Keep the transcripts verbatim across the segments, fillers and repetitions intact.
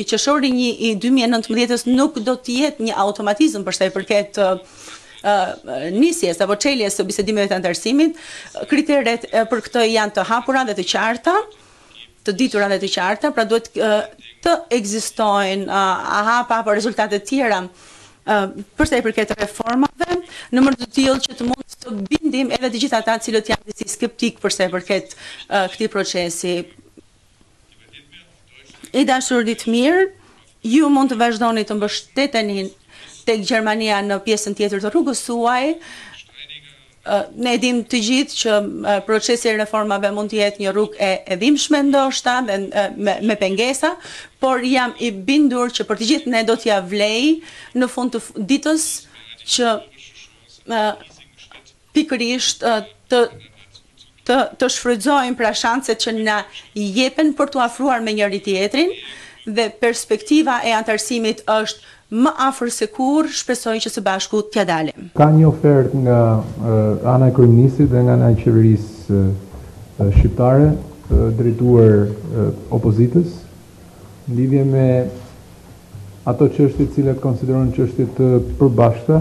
Qershori i dy mijë e nëntëmbëdhjetës nuk do të jetë një automatizëm për sa i përket nisjes apo çeljes së bisedimeve të antarësimit. Kriteret për këtë janë të hapura dhe të qarta, të ditura dhe të qarta, pra duhet të ekzistojnë hapa apo rezultate të tjera për sa i përket reformave, në mënyrë të tillë që të mund të bindim edhe të gjithë ata të cilët janë disi skeptik për sa i përket këtij procesi. I dashur Ditmir, ju mund të vazhdoni të mbështeteni tek Gjermania në pjesën tjetër të rrugës suaj. Ne dim të gjithë që procesi i reformave mund të jetë një rrugë e edhimshme ndoshta dhe me pengesa, por jam i bindur që për të gjithë ne do t'ja vlej në fund të ditës që pikërisht të të të shfrytëzojmë pra shanset që na jepen për t'u afruar me njëri tjetrin dhe perspektiva e antarësimit është më afër se kur, shpresoj që së bashku t'ja dalim. Ka një ofertë nga uh, ana e kryeministrit dhe nga ana e qeverisë uh, shqiptare uh, drejtuar uh, opozitës në lidhje me ato çështje të cilat konsideron çështje të përbashkëta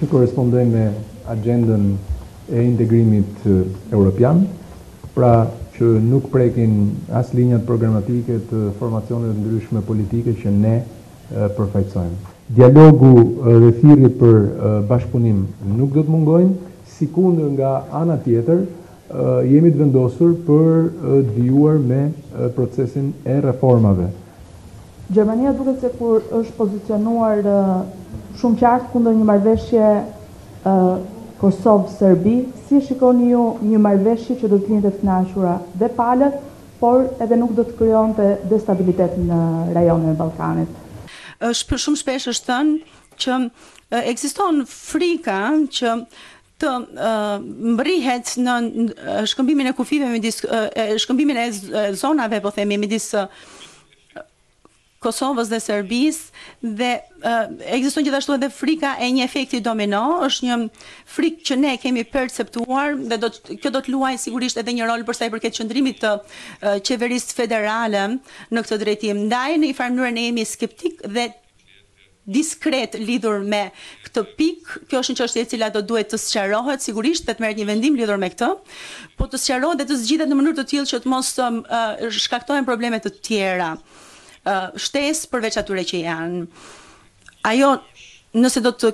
që korespondojnë me agjendën e integrimit uh, europian, pra që nuk prekin as linjat programatike të formacioneve të ndryshme politike që ne përfaqësojmë. Dialogu dhe thirrja për bashkëpunim nuk do të mungojnë, sikundër nga ana tjetër jemi të vendosur për të vijuar me procesin e reformave. Gjermania duket se kur është pozicionuar shumë qartë kundër një marrëveshje Kosovë-Serbi, si shikoni ju një marrëveshje që do të lindë të kënaqura dhe palët, por edhe nuk do të krijonte destabilitet në rajonin e Ballkanit? Shumë shpesh është thënë që ekziston frika që të mbrihet në shkëmbimin e kufive, shkëmbimin e zonave, po themi, midis Kosovës dhe Serbisë, dhe ekziston gjithashtu edhe frika e një efekti domino, është një frikë që ne kemi perceptuar dhe kjo do të luajë sigurisht edhe një rol për sa i përket qëndrimit të qeverisë federale në këtë drejtim. Ndaj në i farë mënyrë ne jemi skeptik dhe diskret lidhur me këtë pikë. Kjo është një çështje e cila do duhet të sqarohet sigurisht dhe të merret një vendim lidhur me këtë, po të sqarohet dhe të zgjidhet në mënyrë të tillë që të mos shkaktojnë probleme të tjera. Shtesë përveç atyre që janë. Ajo, nëse do të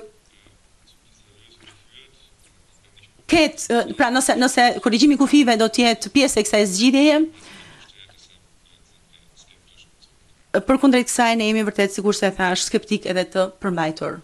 ketë, pra nëse, nëse korrigjimi i kufive do të jetë pjesë e kësaj zgjidhjeje, përkundër kësaj ne jemi vërtet, sikur se thash, skeptik edhe të përmbajtur.